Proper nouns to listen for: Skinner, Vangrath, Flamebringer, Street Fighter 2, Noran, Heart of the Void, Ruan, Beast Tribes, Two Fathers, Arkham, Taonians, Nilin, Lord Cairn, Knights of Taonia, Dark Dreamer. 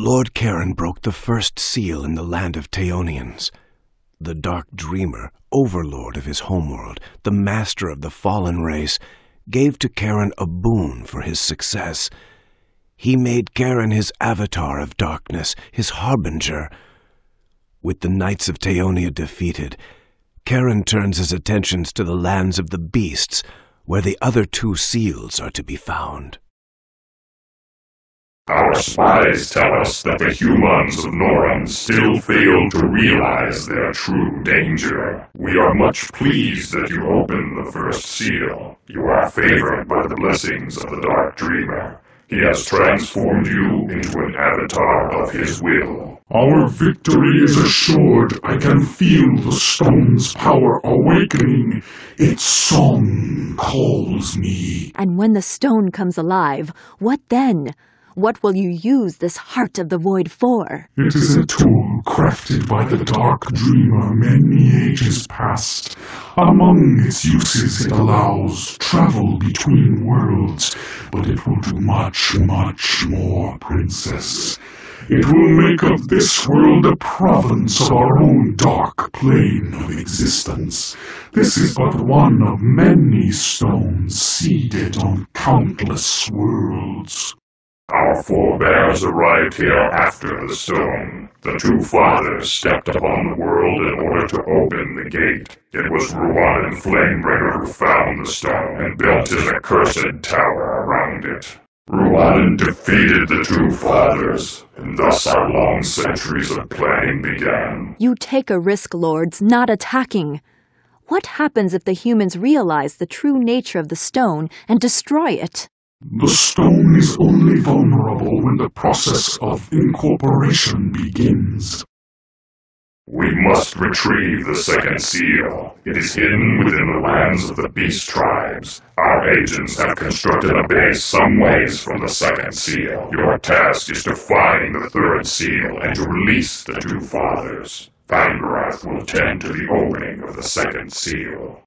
Lord Cairn broke the first seal in the land of Taonians. The Dark Dreamer, overlord of his homeworld, the master of the fallen race, gave to Cairn a boon for his success. He made Cairn his avatar of darkness, his harbinger. With the Knights of Taonia defeated, Cairn turns his attentions to the lands of the beasts, where the other two seals are to be found. Our spies tell us that the humans of Noran still fail to realize their true danger. We are much pleased that you opened the first seal. You are favored by the blessings of the Dark Dreamer. He has transformed you into an avatar of his will. Our victory is assured. I can feel the stone's power awakening. Its song calls me. And when the stone comes alive, what then? What will you use this Heart of the Void for? It is a tool crafted by the Dark Dreamer many ages past. Among its uses, it allows travel between worlds, but it will do much, much more, Princess. It will make of this world a province of our own dark plane of existence. This is but one of many stones seeded on countless worlds. Our forebears arrived here after the stone. The Two Fathers stepped upon the world in order to open the gate. It was Ruan and Flamebringer who found the stone and built his accursed tower around it. Ruan defeated the Two Fathers, and thus our long centuries of planning began. You take a risk, lords, not attacking. What happens if the humans realize the true nature of the stone and destroy it? The stone is only vulnerable when the process of incorporation begins. We must retrieve the second seal. It is hidden within the lands of the Beast Tribes. Our agents have constructed a base some ways from the second seal. Your task is to find the third seal and to release the Two Fathers. Vangrath will tend to the opening of the second seal.